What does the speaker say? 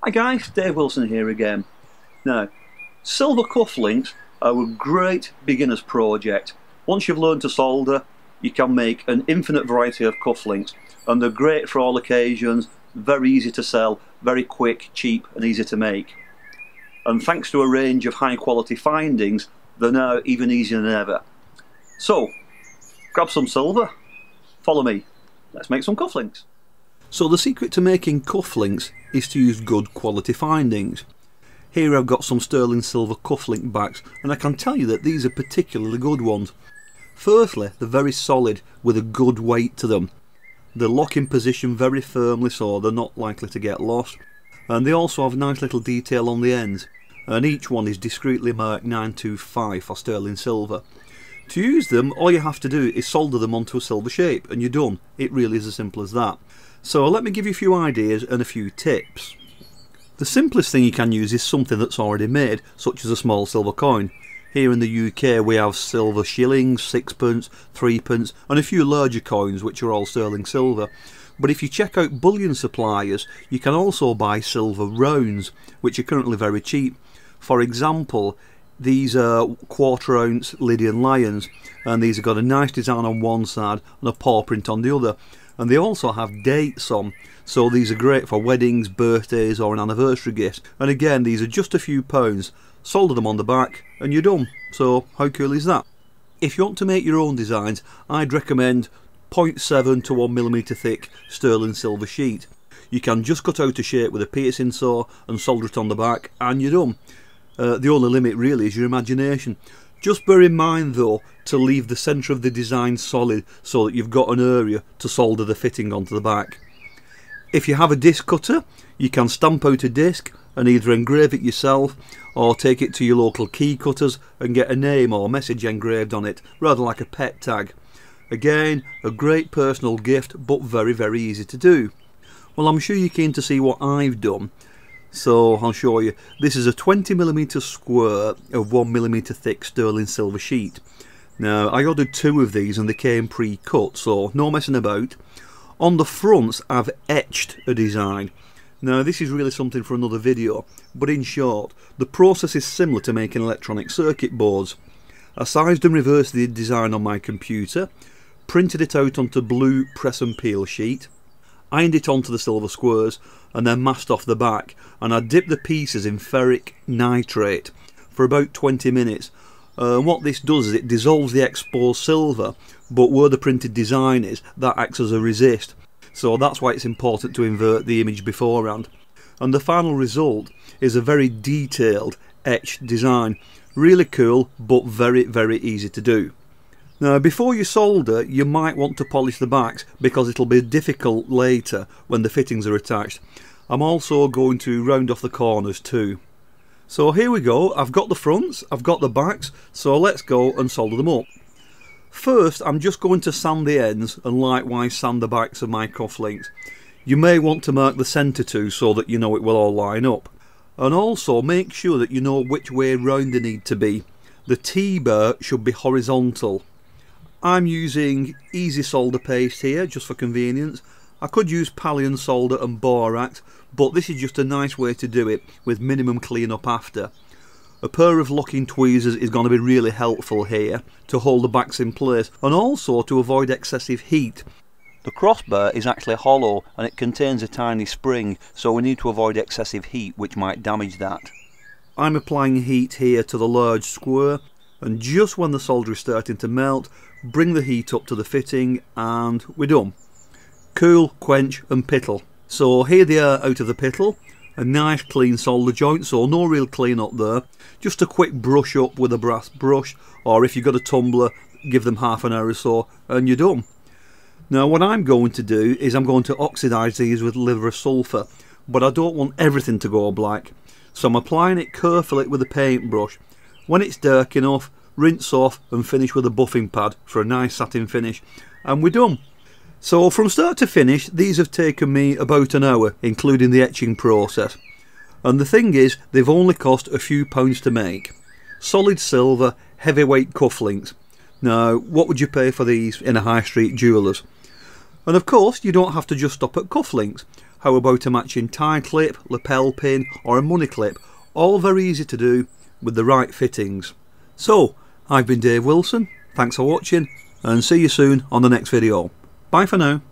Hi guys, Dave Wilson here again. Now, silver cufflinks are a great beginner's project. Once you've learned to solder, you can make an infinite variety of cufflinks, and they're great for all occasions, very easy to sell, very quick, cheap and easy to make. And thanks to a range of high quality findings, they're now even easier than ever. So, grab some silver, follow me, let's make some cufflinks. So the secret to making cufflinks is to use good quality findings. Here I've got some sterling silver cufflink backs, and I can tell you that these are particularly good ones. Firstly, they're very solid with a good weight to them. They lock in position very firmly, so they're not likely to get lost. And they also have nice little detail on the ends, and each one is discreetly marked 925 for sterling silver. To use them, all you have to do is solder them onto a silver shape and you're done. It really is as simple as that. So let me give you a few ideas and a few tips. The simplest thing you can use is something that's already made, such as a small silver coin. Here in the UK we have silver shillings, sixpence, threepence and a few larger coins which are all sterling silver. But if you check out bullion suppliers, you can also buy silver rounds, which are currently very cheap. For example, these are 1/4 ounce Lydian lions, and these have got a nice design on one side and a paw print on the other, and they also have dates on, so these are great for weddings, birthdays or an anniversary gift. And again, these are just a few pounds. Solder them on the back and you're done. So how cool is that? If you want to make your own designs, I'd recommend 0.7 to 1mm thick sterling silver sheet. You can just cut out a shape with a piercing saw and solder it on the back and you're done. The only limit really is your imagination. Just bear in mind though to leave the centre of the design solid so that you've got an area to solder the fitting onto the back. If you have a disc cutter, you can stamp out a disc and either engrave it yourself or take it to your local key cutters and get a name or message engraved on it, rather like a pet tag. Again, a great personal gift, but very, very easy to do. Well, I'm sure you're keen to see what I've done, so I'll show you. This is a 20mm square of 1mm thick sterling silver sheet. Now, I ordered 2 of these and they came pre-cut, so no messing about. On the fronts, I've etched a design. Now, this is really something for another video, but in short, the process is similar to making electronic circuit boards. I sized and reversed the design on my computer, printed it out onto blue press and peel sheet, ironed it onto the silver squares and then masked off the back, and I dipped the pieces in ferric nitrate for about 20 minutes. What this does is it dissolves the exposed silver, but where the printed design is, that acts as a resist, so that's why it's important to invert the image beforehand. And the final result is a very detailed etched design. Really cool, but very, very easy to do. Now, before you solder, you might want to polish the backs because it'll be difficult later when the fittings are attached. I'm also going to round off the corners too. So here we go, I've got the fronts, I've got the backs, so let's go and solder them up. First, I'm just going to sand the ends and likewise sand the backs of my cufflinks. You may want to mark the centre too, so that you know it will all line up. And also make sure that you know which way round they need to be. The T-bar should be horizontal. I'm using easy solder paste here just for convenience. I could use pallium solder and borax, but this is just a nice way to do it with minimum cleanup after. A pair of locking tweezers is going to be really helpful here to hold the backs in place and also to avoid excessive heat. The crossbar is actually hollow and it contains a tiny spring, so we need to avoid excessive heat which might damage that. I'm applying heat here to the large square, and just when the solder is starting to melt, bring the heat up to the fitting and we're done. Cool, quench and pittle. So here they are out of the pittle, a nice clean solder joint, so no real clean up there. Just a quick brush up with a brass brush, or if you've got a tumbler, give them half an hour or so and you're done. Now what I'm going to do is I'm going to oxidise these with liver of sulphur, but I don't want everything to go black, so I'm applying it carefully with a paintbrush. When it's dark enough, rinse off and finish with a buffing pad for a nice satin finish, and we're done. So from start to finish, these have taken me about an hour, including the etching process. And the thing is, they've only cost a few pounds to make. Solid silver, heavyweight cufflinks. Now, what would you pay for these in a high street jeweller's? And of course, you don't have to just stop at cufflinks. How about a matching tie clip, lapel pin or a money clip? All very easy to do with the right fittings. So, I've been Dave Wilson, thanks for watching and see you soon on the next video. Bye for now.